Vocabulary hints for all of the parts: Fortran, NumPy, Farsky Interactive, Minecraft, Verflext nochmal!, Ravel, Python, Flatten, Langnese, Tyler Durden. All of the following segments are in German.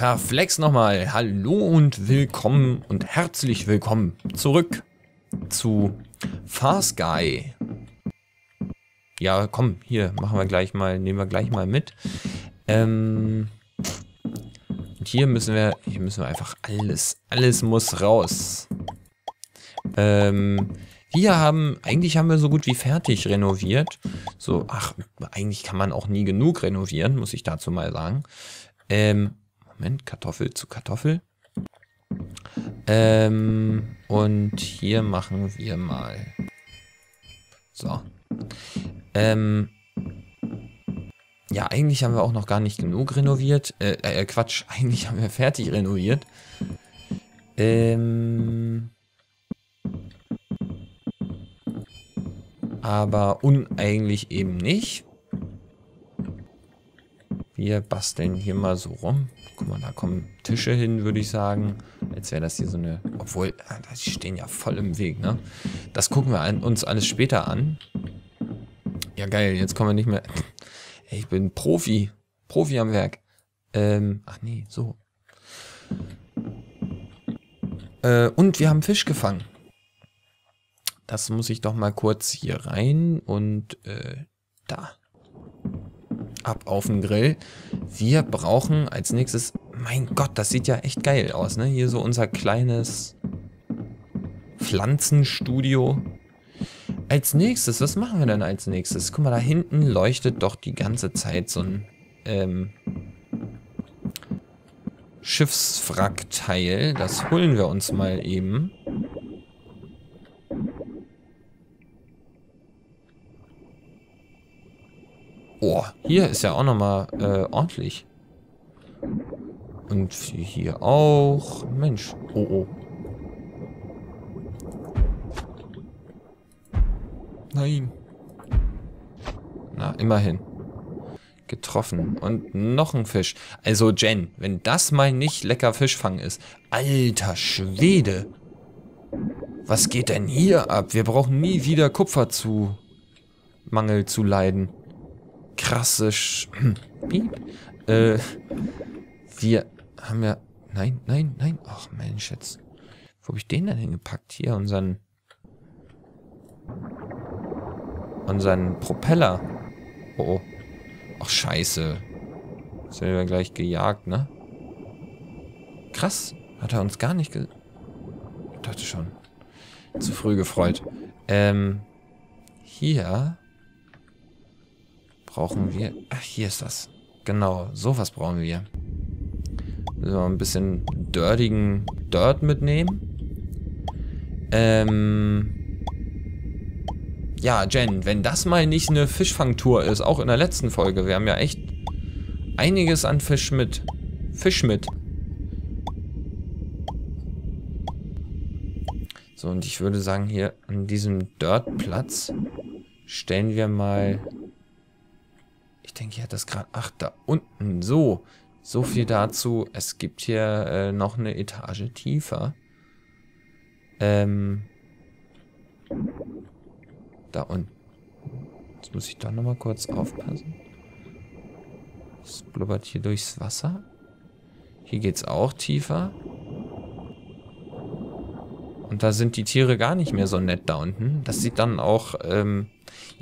Verflex nochmal. Hallo und willkommen und herzlich willkommen zurück zu Farsky. Ja, komm, hier machen wir gleich mal, nehmen wir gleich mal mit. Und hier müssen wir einfach alles muss raus. Eigentlich haben wir so gut wie fertig renoviert. So, ach, eigentlich kann man auch nie genug renovieren, muss ich dazu mal sagen. Moment, Kartoffel zu Kartoffel. Und hier machen wir mal. So. Ja, eigentlich haben wir auch noch gar nicht genug renoviert. Quatsch, eigentlich haben wir fertig renoviert. Aber uneigentlich eben nicht. Wir basteln hier mal so rum. Guck mal, da kommen Tische hin, würde ich sagen. Jetzt wäre das hier so eine... Obwohl, die stehen ja voll im Weg, ne? Das gucken wir uns alles später an. Ja, geil, jetzt kommen wir nicht mehr... Ich bin Profi. Profi am Werk. Ach nee, so. Und wir haben Fisch gefangen. Das muss ich doch mal kurz hier rein und da. Ab auf den Grill. Wir brauchen als nächstes... Mein Gott, das sieht ja echt geil aus, ne? Hier so unser kleines Pflanzenstudio. Als nächstes, was machen wir denn als nächstes? Guck mal, da hinten leuchtet doch die ganze Zeit so ein Schiffswrackteil. Das holen wir uns mal eben. Oh, hier ist ja auch nochmal ordentlich. Und hier auch. Mensch. Oh, oh. Nein. Na, immerhin. Getroffen. Und noch ein Fisch. Also, Jen, wenn das mal nicht lecker Fischfang ist. Alter Schwede. Was geht denn hier ab? Wir brauchen nie wieder Kupfermangel zu leiden. Krasse wir haben ja... Nein, nein, nein. Ach Mensch, jetzt... Wo habe ich den denn hingepackt? Hier, unseren Propeller. Oh, oh. Ach, scheiße. Jetzt werden wir gleich gejagt, ne? Krass. Hat er uns gar nicht ge... Ich dachte schon. Zu früh gefreut. Hier... Brauchen wir... Ach, hier ist das. Genau, sowas brauchen wir. So, ein bisschen dirtigen Dirt mitnehmen. Ja, Jen, wenn das mal nicht eine Fischfangtour ist, auch in der letzten Folge. Wir haben ja echt einiges an Fisch mit. So, und ich würde sagen, hier an diesem Dirtplatz stellen wir mal... Ich denke, hier hat das gerade... Ach, da unten. So. So viel dazu. Es gibt hier noch eine Etage tiefer. Da unten. Jetzt muss ich da nochmal kurz aufpassen. Es blubbert hier durchs Wasser. Hier geht's auch tiefer. Und da sind die Tiere gar nicht mehr so nett da unten. Das sieht dann auch...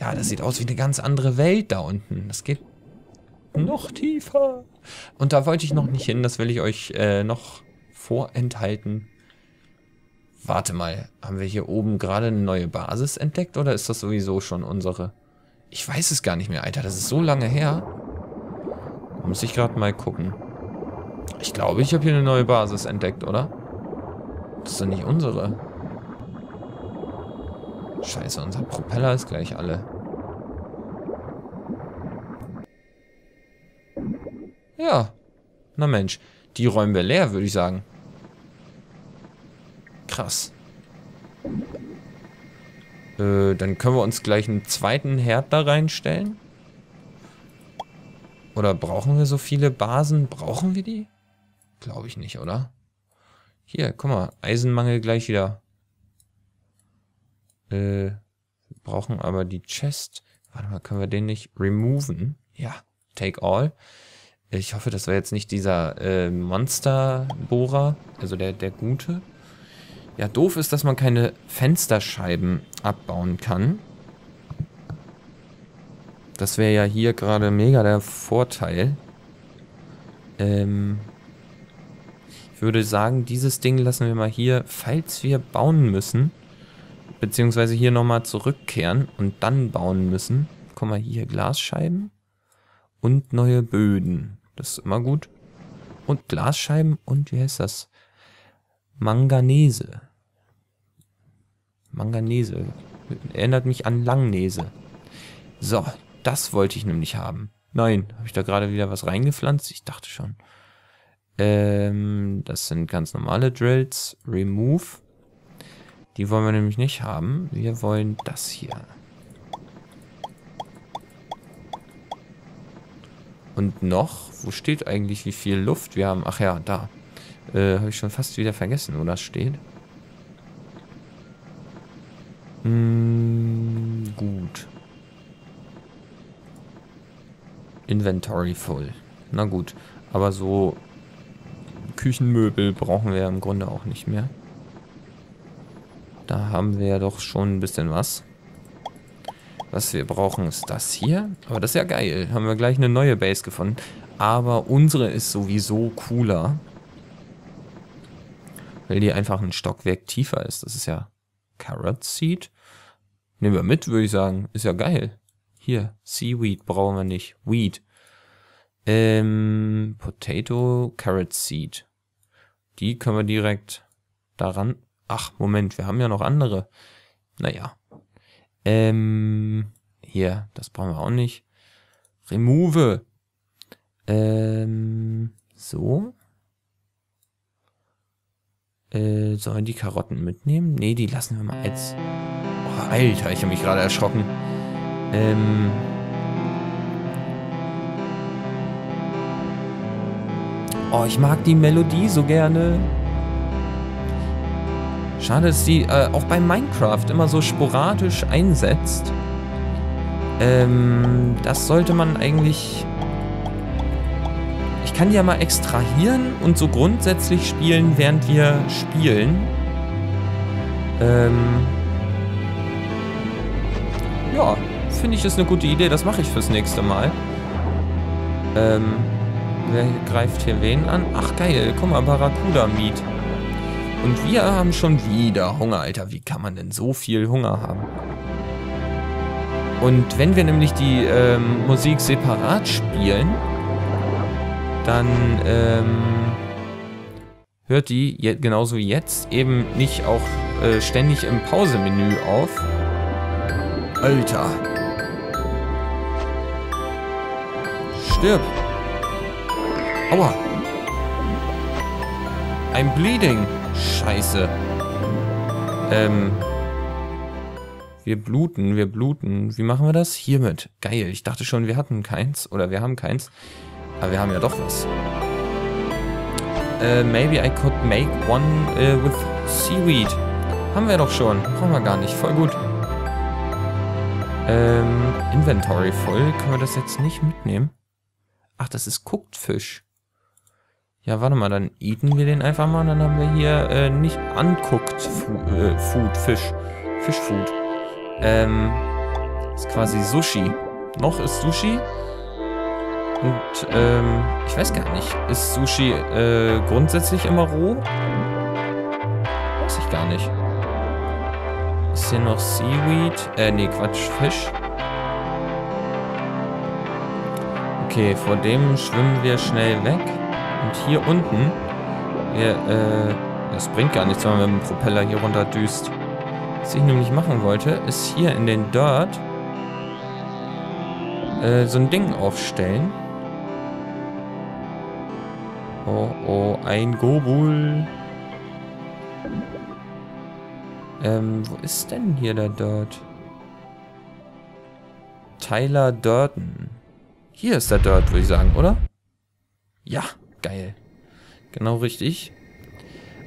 ja, das sieht aus wie eine ganz andere Welt da unten. Das geht noch tiefer. Und da wollte ich noch nicht hin. Das will ich euch noch vorenthalten. Warte mal. Haben wir hier oben gerade eine neue Basis entdeckt? Oder ist das sowieso schon unsere? Ich weiß es gar nicht mehr, Alter. Das ist so lange her. Da muss ich gerade mal gucken. Ich glaube, ich habe hier eine neue Basis entdeckt, oder? Das ist doch nicht unsere. Scheiße, unser Propeller ist gleich alle. Ja. Na Mensch. Die räumen wir leer, würde ich sagen. Krass. Dann können wir uns gleich einen zweiten Herd da reinstellen. Oder brauchen wir so viele Basen? Brauchen wir die? Glaube ich nicht, oder? Hier, guck mal. Eisenmangel gleich wieder. Wir brauchen aber die Chest. Warte mal, können wir den nicht removen? Ja, take all. Ich hoffe, das war jetzt nicht dieser Monsterbohrer, also der gute. Ja, doof ist, dass man keine Fensterscheiben abbauen kann. Das wäre ja hier gerade mega der Vorteil. Ich würde sagen, dieses Ding lassen wir mal hier, falls wir bauen müssen. Beziehungsweise hier nochmal zurückkehren und dann bauen müssen. Guck mal hier, Glasscheiben und neue Böden. Das ist immer gut. Und Glasscheiben und wie heißt das? Manganese. Manganese. Erinnert mich an Langnese. So, das wollte ich nämlich haben. Nein, habe ich da gerade wieder was reingepflanzt? Ich dachte schon. Das sind ganz normale Drills. Remove. Die wollen wir nämlich nicht haben. Wir wollen das hier. Und noch, wo steht eigentlich wie viel Luft wir haben? Ach ja, da. Habe ich schon fast wieder vergessen, wo das steht. Gut. Inventory voll. Na gut, aber so Küchenmöbel brauchen wir im Grunde auch nicht mehr. Da haben wir ja doch schon ein bisschen was. Was wir brauchen ist das hier. Aber das ist ja geil. Haben wir gleich eine neue Base gefunden. Aber unsere ist sowieso cooler. Weil die einfach ein Stockwerk tiefer ist. Das ist ja Carrot Seed. Nehmen wir mit, würde ich sagen. Ist ja geil. Hier, Seaweed brauchen wir nicht. Weed. Potato, Carrot Seed. Die können wir direkt daran... Ach, Moment, wir haben ja noch andere. Naja. Hier, das brauchen wir auch nicht. Remove. So. Sollen wir die Karotten mitnehmen? Nee, die lassen wir mal als... Oh, Alter, ich habe mich gerade erschrocken. Oh, ich mag die Melodie so gerne. Schade, dass die auch bei Minecraft immer so sporadisch einsetzt. Das sollte man eigentlich... Ich kann die ja mal extrahieren und so grundsätzlich spielen, während wir spielen. Ja, finde ich ist eine gute Idee. Das mache ich fürs nächste Mal. Wer greift hier wen an? Ach geil, guck mal, Barracuda-Meat. Und wir haben schon wieder Hunger, Alter. Wie kann man denn so viel Hunger haben? Und wenn wir nämlich die Musik separat spielen, dann hört die, genauso wie jetzt, eben nicht auch ständig im Pausemenü auf. Alter. Stirb. Aua. I'm bleeding. Scheiße. Wir bluten. Wie machen wir das? Hiermit. Geil. Ich dachte schon, wir hatten keins. Oder wir haben keins. Aber wir haben ja doch was. Maybe I could make one with seaweed. Haben wir doch schon. Brauchen wir gar nicht. Voll gut. Inventory voll. Können wir das jetzt nicht mitnehmen? Ach, das ist Guckfisch. Ja, warte mal, dann eaten wir den einfach mal. Dann haben wir hier nicht anguckt Food, Fisch. Fischfood. Ist quasi Sushi. Noch ist Sushi. Und ich weiß gar nicht. Ist Sushi grundsätzlich immer roh? Weiß ich gar nicht. Ist hier noch Seaweed? Nee, Quatsch, Fisch. Okay, vor dem schwimmen wir schnell weg. Und hier unten, das bringt gar nichts, wenn man mit dem Propeller hier runter düst. Was ich nämlich machen wollte, ist hier in den Dirt so ein Ding aufstellen. Oh, oh, ein Gobul. Wo ist denn hier der Dirt? Tyler Durden. Hier ist der Dirt, würde ich sagen, oder? Ja. Geil. Genau richtig.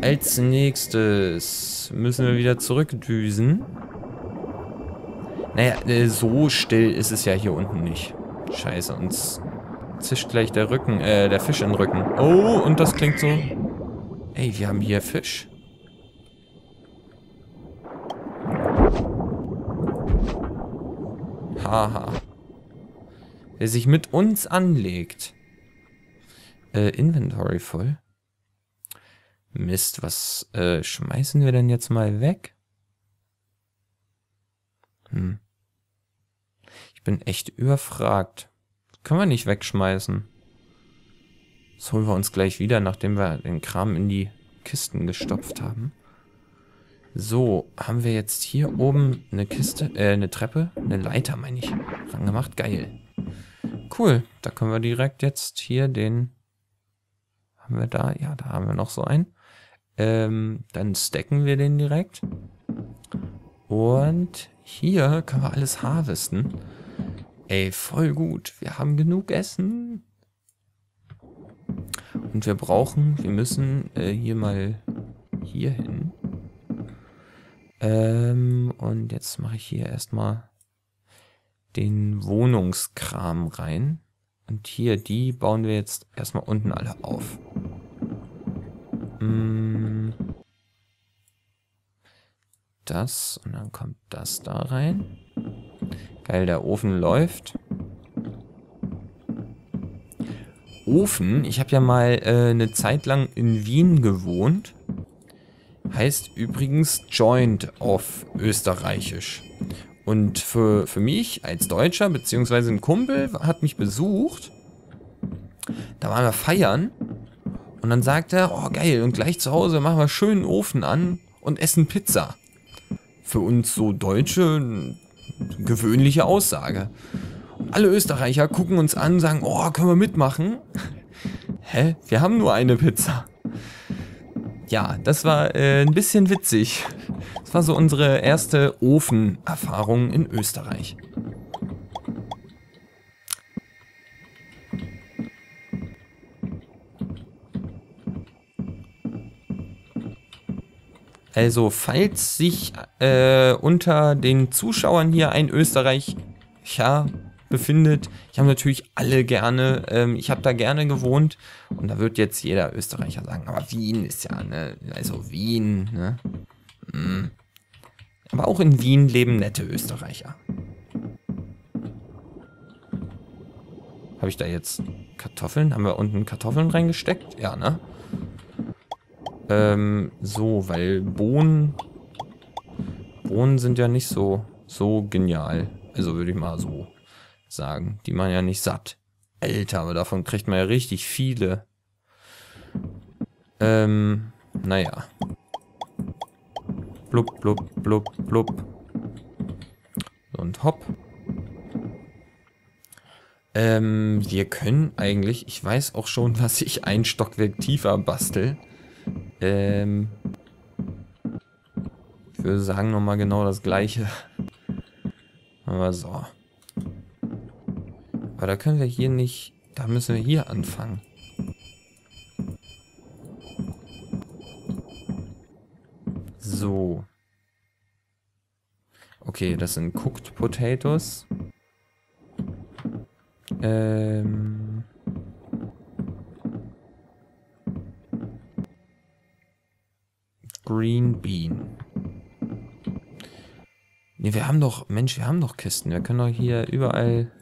Als nächstes müssen wir wieder zurückdüsen. Naja, so still ist es ja hier unten nicht. Scheiße, uns zischt gleich der Rücken, der Fisch in den Rücken. Oh, und das klingt so... Ey, wir haben hier Fisch. Haha. Der sich mit uns anlegt. Inventory voll. Mist, was schmeißen wir denn jetzt mal weg? Hm. Ich bin echt überfragt. Können wir nicht wegschmeißen. Das holen wir uns gleich wieder, nachdem wir den Kram in die Kisten gestopft haben. So, haben wir jetzt hier oben eine Kiste, eine Treppe, eine Leiter, meine ich. Lang gemacht, geil. Cool, da können wir direkt jetzt hier den... Haben wir da? Ja, da haben wir noch so einen. Dann stacken wir den direkt. Und hier können wir alles harvesten. Ey, voll gut. Wir haben genug Essen. Und wir brauchen, wir müssen hier mal hier hin. Und jetzt mache ich hier erstmal den Wohnungskram rein. Und hier, die bauen wir jetzt erstmal unten alle auf. Das, und dann kommt das da rein. Geil, der Ofen läuft. Ofen, ich habe ja mal eine Zeit lang in Wien gewohnt. Heißt übrigens Joint auf Österreichisch. Und für mich als Deutscher, beziehungsweise ein Kumpel, hat mich besucht. Da waren wir feiern. Und dann sagt er, oh geil, und gleich zu Hause machen wir schön einen Ofen an und essen Pizza. Für uns so Deutsche eine gewöhnliche Aussage. Und alle Österreicher gucken uns an und sagen, oh, können wir mitmachen? Hä? Wir haben nur eine Pizza. Ja, das war ein bisschen witzig. Das war so unsere erste Ofenerfahrung in Österreich. Also, falls sich unter den Zuschauern hier ein Österreicher befindet, ich habe natürlich alle gerne, ich habe da gerne gewohnt und da wird jetzt jeder Österreicher sagen, aber Wien ist ja, ne, also Wien, ne? Mhm. Aber auch in Wien leben nette Österreicher. Habe ich da jetzt Kartoffeln? Haben wir unten Kartoffeln reingesteckt? Ja, ne? So, weil Bohnen sind ja nicht so genial. Also würde ich mal so sagen. Die machen ja nicht satt. Alter, aber davon kriegt man ja richtig viele. Naja. Blub, blub, blub, blub. Und hopp. Wir können eigentlich, ich weiß auch schon, was ich ein Stockwerk tiefer bastel. Ich würde sagen nochmal genau das gleiche. Aber so. Aber da können wir hier nicht... Da müssen wir hier anfangen. So. Okay, das sind Cooked Potatoes. Green Bean. Ne, wir haben doch... Mensch, wir haben doch Kisten. Wir können doch hier überall...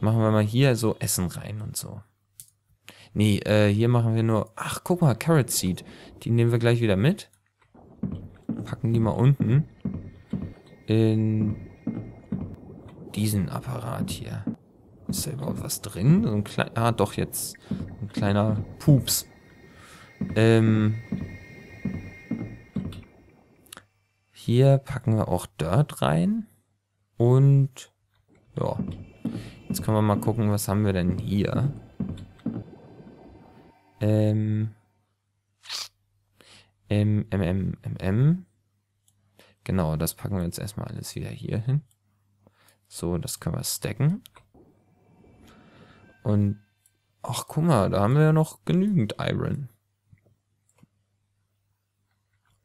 Machen wir mal hier so Essen rein und so. Nee, hier machen wir nur... Ach, guck mal, Carrot Seed. Die nehmen wir gleich wieder mit. Packen die mal unten. In diesen Apparat hier. Ist da überhaupt was drin? So ein kleiner... Ah, doch, jetzt. Ein kleiner Pups. Hier packen wir auch Dirt rein. Und... Ja... Jetzt können wir mal gucken, was haben wir denn hier? Genau, das packen wir jetzt erstmal alles wieder hier hin. So, das können wir stacken. Und, ach guck mal, da haben wir ja noch genügend Iron.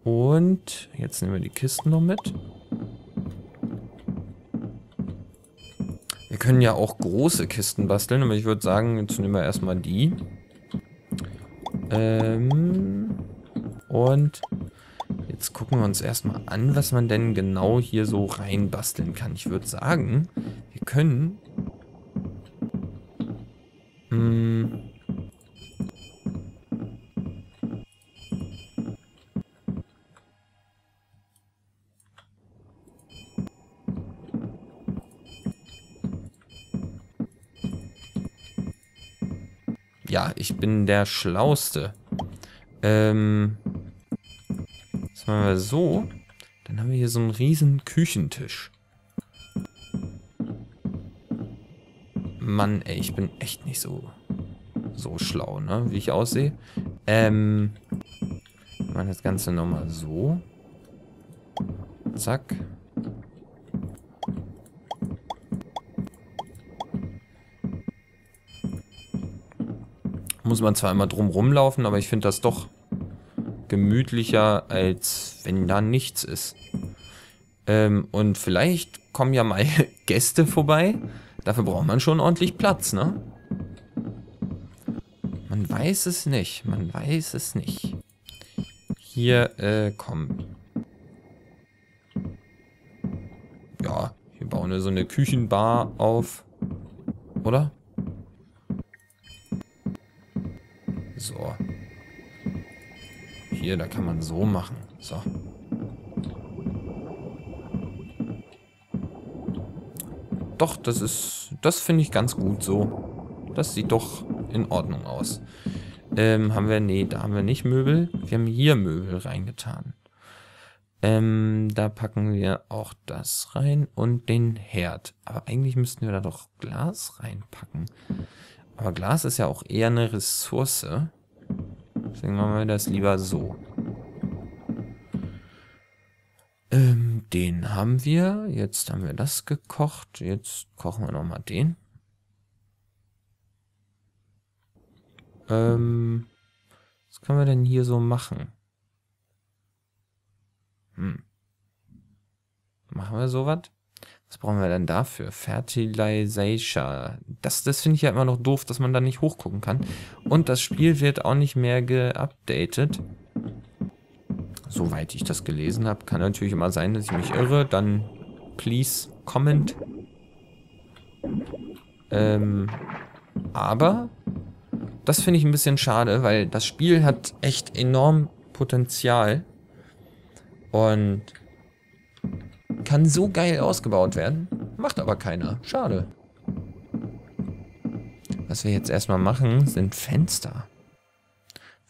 Und, jetzt nehmen wir die Kisten noch mit. Wir können ja auch große Kisten basteln, aber ich würde sagen, jetzt nehmen wir erstmal die. Und jetzt gucken wir uns erstmal an, was man denn genau hier so rein basteln kann. Ich würde sagen, wir können... Ja, ich bin der Schlauste. Das machen wir so. Dann haben wir hier so einen riesen Küchentisch. Mann, ey, ich bin echt nicht so schlau, ne? Wie ich aussehe. Wir machen das Ganze nochmal so. Zack. Muss man zwar immer drum rumlaufen, aber ich finde das doch gemütlicher, als wenn da nichts ist. Und vielleicht kommen ja mal Gäste vorbei. Dafür braucht man schon ordentlich Platz, ne? Man weiß es nicht, man weiß es nicht. Hier, komm. Ja, hier bauen wir so eine Küchenbar auf, oder? So. Hier, da kann man so machen. So. Doch, das finde ich ganz gut so. Das sieht doch in Ordnung aus. Haben wir, nee, da haben wir nicht Möbel. Wir haben hier Möbel reingetan. Da packen wir auch das rein und den Herd. Aber eigentlich müssten wir da doch Glas reinpacken. Aber Glas ist ja auch eher eine Ressource. Deswegen machen wir das lieber so. Den haben wir. Jetzt haben wir das gekocht. Jetzt kochen wir nochmal den. Was können wir denn hier so machen? Machen wir sowas? Was brauchen wir denn dafür? Fertilization. Das finde ich ja immer noch doof, dass man da nicht hochgucken kann. Und das Spiel wird auch nicht mehr geupdatet. Soweit ich das gelesen habe. Kann natürlich immer sein, dass ich mich irre. Dann please comment. Aber das finde ich ein bisschen schade, weil das Spiel hat echt enorm Potenzial. Und kann so geil ausgebaut werden. Macht aber keiner. Schade. Was wir jetzt erstmal machen, sind Fenster.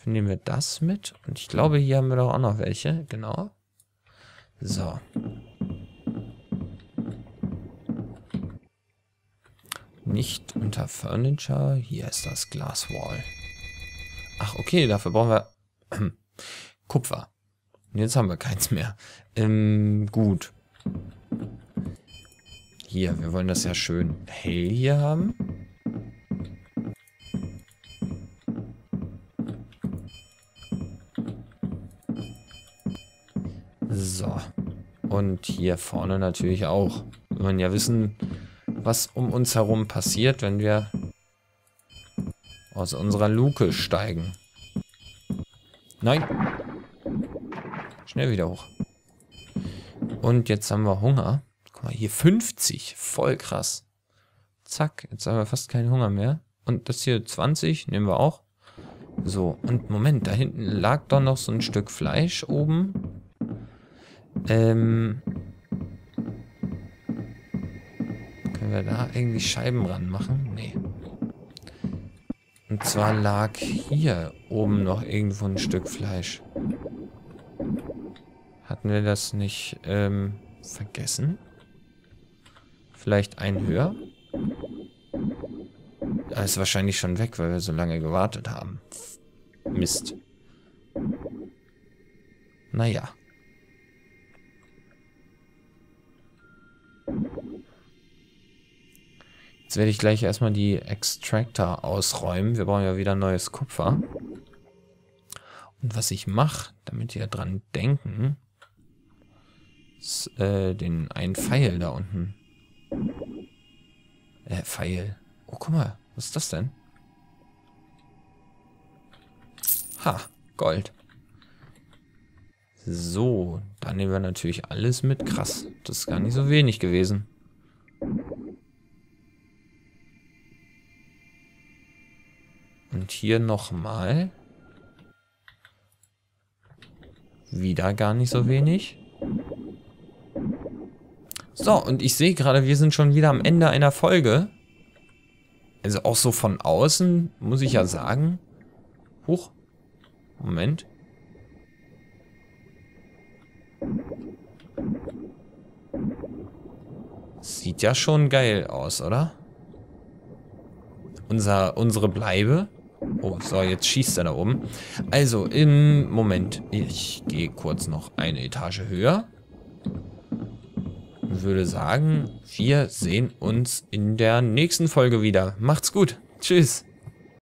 Nehmen wir das mit. Und ich glaube, hier haben wir doch auch noch welche. Genau. So. Nicht unter Furniture. Hier ist das Glaswall. Ach, okay. Dafür brauchen wir Kupfer. Und jetzt haben wir keins mehr. Gut. Hier, wir wollen das ja schön hell hier haben. So. Und hier vorne natürlich auch. Wir wollen ja wissen, was um uns herum passiert, wenn wir aus unserer Luke steigen. Nein. Schnell wieder hoch. Und jetzt haben wir Hunger. Guck mal, hier 50. Voll krass. Zack, jetzt haben wir fast keinen Hunger mehr. Und das hier 20, nehmen wir auch. So, und Moment, da hinten lag doch noch so ein Stück Fleisch oben. Können wir da irgendwie Scheiben ranmachen? Nee. Und zwar lag hier oben noch irgendwo ein Stück Fleisch. Hatten wir das nicht vergessen? Vielleicht einen höher? Da ist wahrscheinlich schon weg, weil wir so lange gewartet haben. Mist. Naja. Jetzt werde ich gleich erstmal die Extractor ausräumen. Wir brauchen ja wieder neues Kupfer. Und was ich mache, damit ihr dran denken, ist den einen Pfeil da unten Pfeil. Oh, guck mal. Was ist das denn? Ha, Gold. So, dann nehmen wir natürlich alles mit. Krass, das ist gar nicht so wenig gewesen. Und hier nochmal. Wieder gar nicht so wenig. So, und ich sehe gerade, wir sind schon wieder am Ende einer Folge. Also auch so von außen, muss ich ja sagen. Huch. Moment. Sieht ja schon geil aus, oder? Unsere Bleibe. Oh, so, jetzt schießt er da oben. Also, im Moment. Ich gehe kurz noch eine Etage höher. Würde sagen, wir sehen uns in der nächsten Folge wieder. Macht's gut. Tschüss.